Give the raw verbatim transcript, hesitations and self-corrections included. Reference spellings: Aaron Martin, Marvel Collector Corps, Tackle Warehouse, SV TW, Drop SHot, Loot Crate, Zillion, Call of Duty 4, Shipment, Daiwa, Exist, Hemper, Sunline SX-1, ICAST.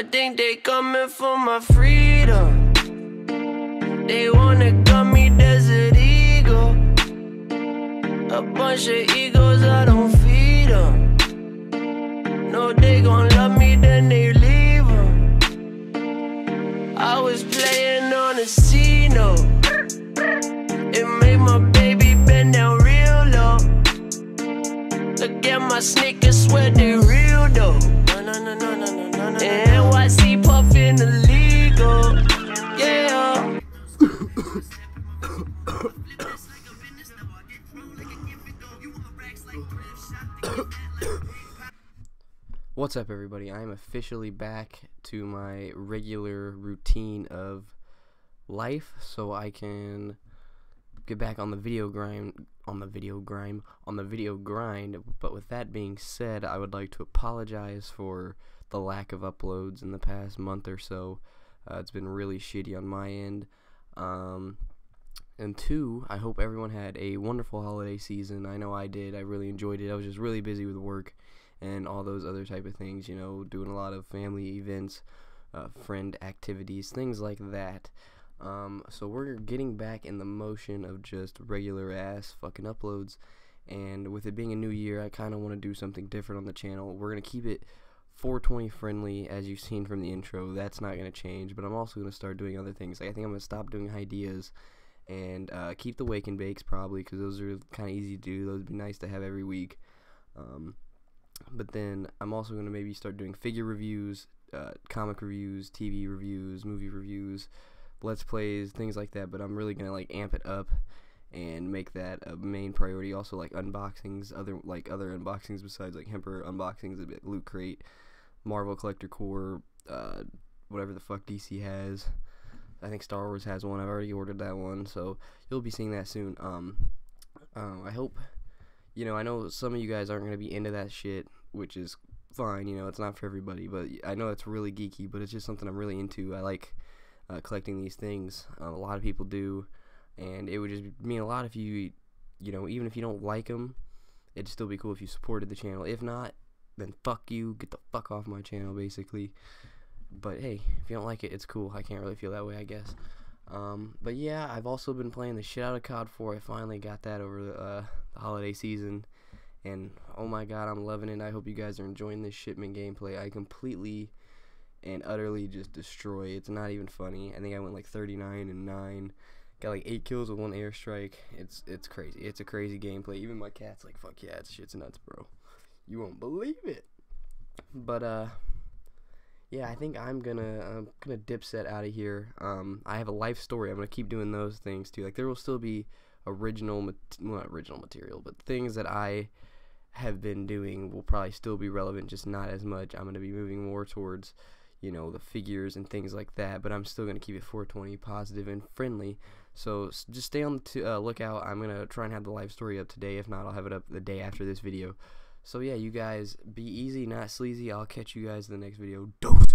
I think they coming for my freedom. They wanna gun me Desert Eagle. A bunch of eagles, I don't feed them. No, they gon' love me, then they leave them. I was playing on a C note. It made my baby bend down real low. Look at my sneakers, swear they real though. N Y C puffin' illegal. Yeah. What's up, everybody? I'm officially back to my regular routine of life, so I can get back on the video grind, on the video grind, on the video grind. But with that being said, I would like to apologize for the lack of uploads in the past month or so. Uh, it's been really shitty on my end. Um, and two, I hope everyone had a wonderful holiday season. I know I did. I really enjoyed it. I was just really busy with work and all those other type of things, you know, doing a lot of family events, uh, friend activities, things like that. Um, so we're getting back in the motion of just regular ass fucking uploads, and with it being a new year, I kind of want to do something different on the channel. We're going to keep it four twenty friendly, as you've seen from the intro. That's not going to change, but I'm also going to start doing other things. Like, I think I'm going to stop doing ideas and uh, keep the wake and bakes probably, because those are kind of easy to do. Those would be nice to have every week. Um, but then I'm also going to maybe start doing figure reviews, uh, comic reviews, T V reviews, movie reviews, Let's Plays, things like that. But I'm really gonna like amp it up and make that a main priority. Also, like unboxings, other like other unboxings besides like Hemper unboxings, a bit Loot Crate, Marvel Collector Corps, uh, whatever the fuck D C has. I think Star Wars has one. I've already ordered that one, so you'll be seeing that soon. Um, um, I hope, you know, I know some of you guys aren't gonna be into that shit, which is fine. You know, it's not for everybody, but I know it's really geeky, but it's just something I'm really into. I like Uh, collecting these things. Uh, a lot of people do, and it would just mean a lot if you, you know, even if you don't like them, it'd still be cool if you supported the channel. If not, then fuck you, get the fuck off my channel, basically. But hey, if you don't like it, it's cool. I can't really feel that way, I guess. Um, but yeah, I've also been playing the shit out of C O D four. I finally got that over the, uh, the holiday season, and oh my god, I'm loving it. I hope you guys are enjoying this shipment gameplay. I completely and utterly just destroy. It's not even funny. I think I went like thirty-nine and nine, got like eight kills with one airstrike. It's it's crazy. It's a crazy gameplay. Even my cat's like, fuck yeah, it's shit's nuts, bro. You won't believe it. But uh, yeah, I think I'm gonna I'm gonna dipset out of here. Um, I have a life story. I'm gonna keep doing those things too. Like, there will still be original, well, not original material, but things that I have been doing will probably still be relevant, just not as much. I'm gonna be moving more towards, you know, the figures and things like that, but I'm still going to keep it four twenty, positive and friendly. So just stay on the uh, lookout. I'm going to try and have the live story up today. If not, I'll have it up the day after this video. So yeah, you guys, be easy, not sleazy. I'll catch you guys in the next video. Dope.